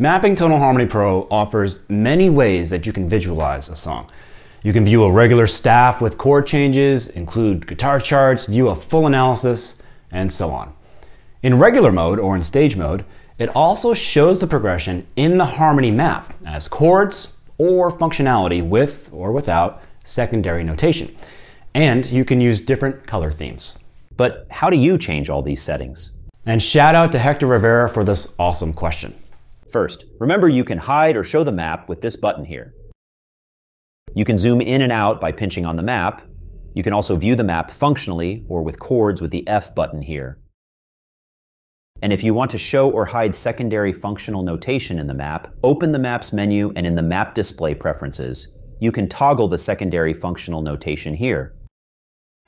Mapping Tonal Harmony Pro offers many ways that you can visualize a song. You can view a regular staff with chord changes, include guitar charts, view a full analysis, and so on. In regular mode or in stage mode, it also shows the progression in the harmony map as chords or functionality with or without secondary notation. And you can use different color themes. But how do you change all these settings? And shout out to Hector Rivera for this awesome question. First, remember you can hide or show the map with this button here. You can zoom in and out by pinching on the map. You can also view the map functionally or with chords with the F button here. And if you want to show or hide secondary functional notation in the map, open the Maps menu and in the Map Display Preferences, you can toggle the secondary functional notation here.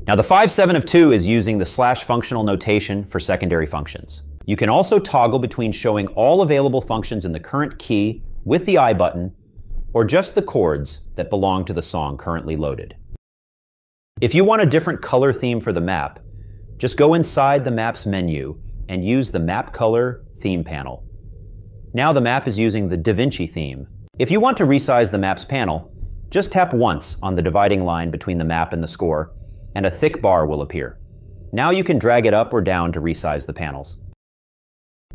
Now the 5/7 of 2 is using the slash functional notation for secondary functions. You can also toggle between showing all available functions in the current key with the I button, or just the chords that belong to the song currently loaded. If you want a different color theme for the map, just go inside the Maps menu and use the Map Color theme panel. Now the map is using the Da Vinci theme. If you want to resize the Maps panel, just tap once on the dividing line between the map and the score, and a thick bar will appear. Now you can drag it up or down to resize the panels.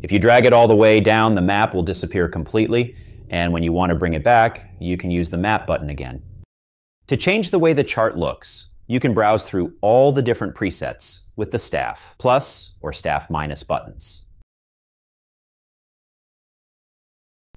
If you drag it all the way down, the map will disappear completely, and when you want to bring it back, you can use the Map button again. To change the way the chart looks, you can browse through all the different presets with the staff plus or staff minus buttons.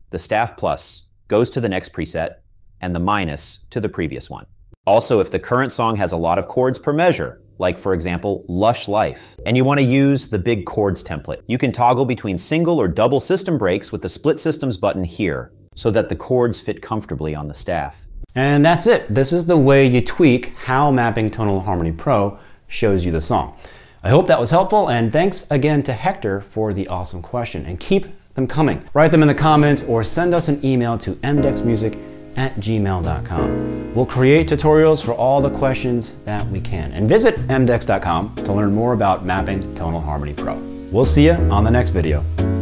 The staff plus goes to the next preset and the minus to the previous one. Also, if the current song has a lot of chords per measure, like for example, Lush Life, and you want to use the big chords template, you can toggle between single or double system breaks with the Split Systems button here, so that the chords fit comfortably on the staff. And that's it. This is the way you tweak how Mapping Tonal Harmony Pro shows you the song. I hope that was helpful, and thanks again to Hector for the awesome question. And keep them coming. Write them in the comments or send us an email to mdecksmusic@gmail.com. We'll create tutorials for all the questions that we can. And visit mdecs.com to learn more about Mapping Tonal Harmony Pro. We'll see you on the next video.